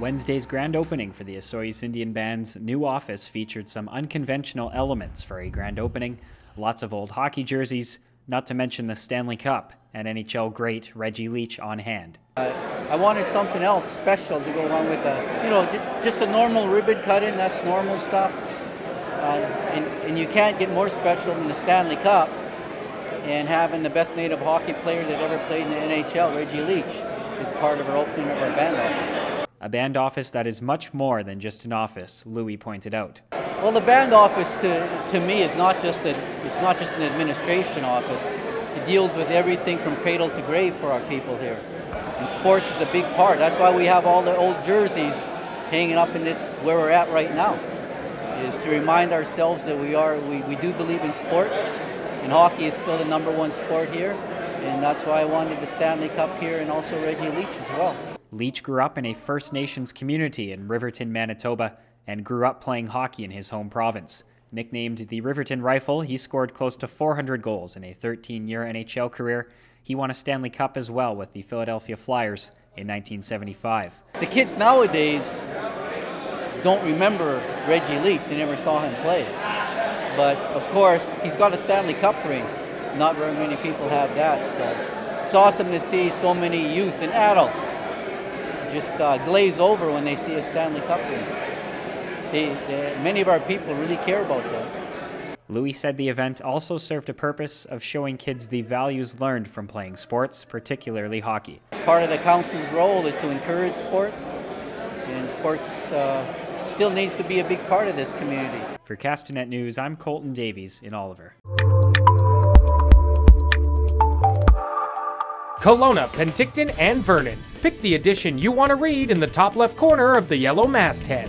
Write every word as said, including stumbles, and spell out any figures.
Wednesday's grand opening for the Osoyoos Indian Band's new office featured some unconventional elements for a grand opening. Lots of old hockey jerseys, not to mention the Stanley Cup and N H L great Reggie Leach on hand. Uh, I wanted something else special to go along with, a, you know, just a normal ribbon cutting, that's normal stuff. Uh, and, and you can't get more special than the Stanley Cup and having the best native hockey player that ever played in the N H L, Reggie Leach, is part of our opening of our band office. A band office that is much more than just an office, Louis pointed out. Well, the band office to, to me is not just a, it's not just an administration office. It deals with everything from cradle to grave for our people here. And sports is a big part. That's why we have all the old jerseys hanging up in this, where we're at right now, is to remind ourselves that we are, we, we do believe in sports, and hockey is still the number one sport here. And that's why I wanted the Stanley Cup here, and also Reggie Leach as well. Leach grew up in a First Nations community in Riverton, Manitoba, and grew up playing hockey in his home province. Nicknamed the Riverton Rifle, he scored close to four hundred goals in a thirteen year N H L career. He won a Stanley Cup as well with the Philadelphia Flyers in nineteen seventy-five. The kids nowadays don't remember Reggie Leach. They never saw him play. But of course, he's got a Stanley Cup ring. Not very many people have that, so it's awesome to see so many youth and adults just uh, glaze over when they see a Stanley Cup ring. They, they, many of our people really care about that. Louis said the event also served a purpose of showing kids the values learned from playing sports, particularly hockey. Part of the council's role is to encourage sports, and sports uh, still needs to be a big part of this community. For Castanet News, I'm Colton Davies in Oliver. Kelowna, Penticton, and Vernon. Pick the edition you want to read in the top left corner of the yellow masthead.